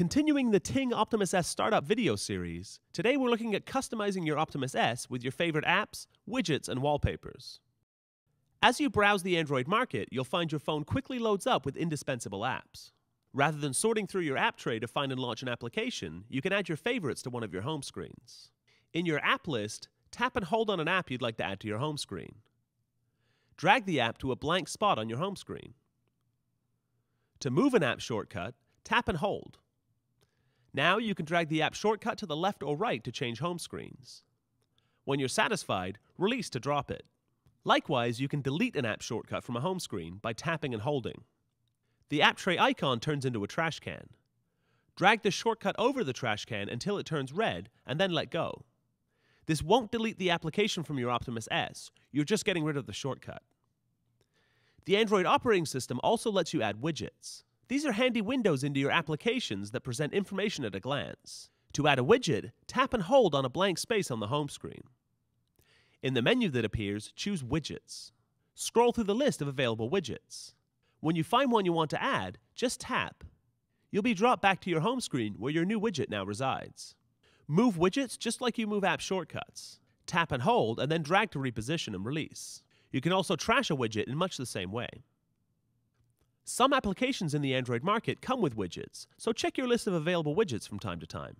Continuing the Ting Optimus S startup video series, today we're looking at customizing your Optimus S with your favorite apps, widgets, and wallpapers. As you browse the Android market, you'll find your phone quickly loads up with indispensable apps. Rather than sorting through your app tray to find and launch an application, you can add your favorites to one of your home screens. In your app list, tap and hold on an app you'd like to add to your home screen. Drag the app to a blank spot on your home screen. To move an app shortcut, tap and hold. Now you can drag the app shortcut to the left or right to change home screens. When you're satisfied, release to drop it. Likewise, you can delete an app shortcut from a home screen by tapping and holding. The app tray icon turns into a trash can. Drag the shortcut over the trash can until it turns red and then let go. This won't delete the application from your Optimus S, you're just getting rid of the shortcut. The Android operating system also lets you add widgets. These are handy windows into your applications that present information at a glance. To add a widget, tap and hold on a blank space on the home screen. In the menu that appears, choose Widgets. Scroll through the list of available widgets. When you find one you want to add, just tap. You'll be dropped back to your home screen where your new widget now resides. Move widgets just like you move app shortcuts. Tap and hold and then drag to reposition and release. You can also trash a widget in much the same way. Some applications in the Android market come with widgets, so check your list of available widgets from time to time.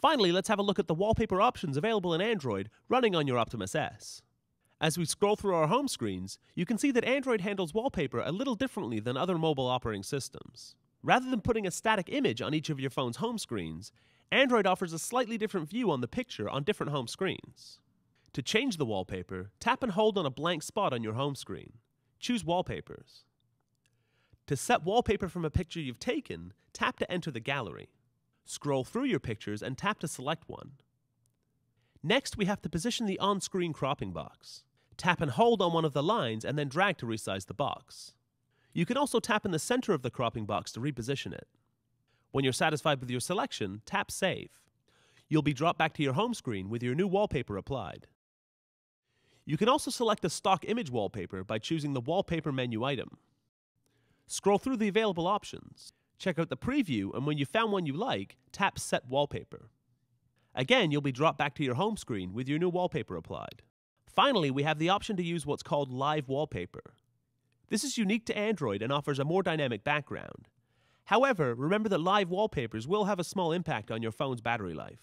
Finally, let's have a look at the wallpaper options available in Android running on your Optimus S. As we scroll through our home screens, you can see that Android handles wallpaper a little differently than other mobile operating systems. Rather than putting a static image on each of your phone's home screens, Android offers a slightly different view on the picture on different home screens. To change the wallpaper, tap and hold on a blank spot on your home screen. Choose Wallpapers. To set wallpaper from a picture you've taken, tap to enter the gallery. Scroll through your pictures and tap to select one. Next, we have to position the on-screen cropping box. Tap and hold on one of the lines and then drag to resize the box. You can also tap in the center of the cropping box to reposition it. When you're satisfied with your selection, tap Save. You'll be dropped back to your home screen with your new wallpaper applied. You can also select a stock image wallpaper by choosing the Wallpaper menu item. Scroll through the available options. Check out the preview, and when you found one you like, tap Set Wallpaper. Again, you'll be dropped back to your home screen with your new wallpaper applied. Finally, we have the option to use what's called Live Wallpaper. This is unique to Android and offers a more dynamic background. However, remember that live wallpapers will have a small impact on your phone's battery life.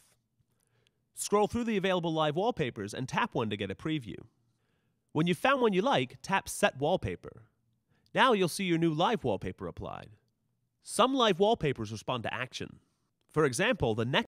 Scroll through the available live wallpapers and tap one to get a preview. When you've found one you like, tap Set Wallpaper. Now you'll see your new live wallpaper applied. Some live wallpapers respond to action. For example, the next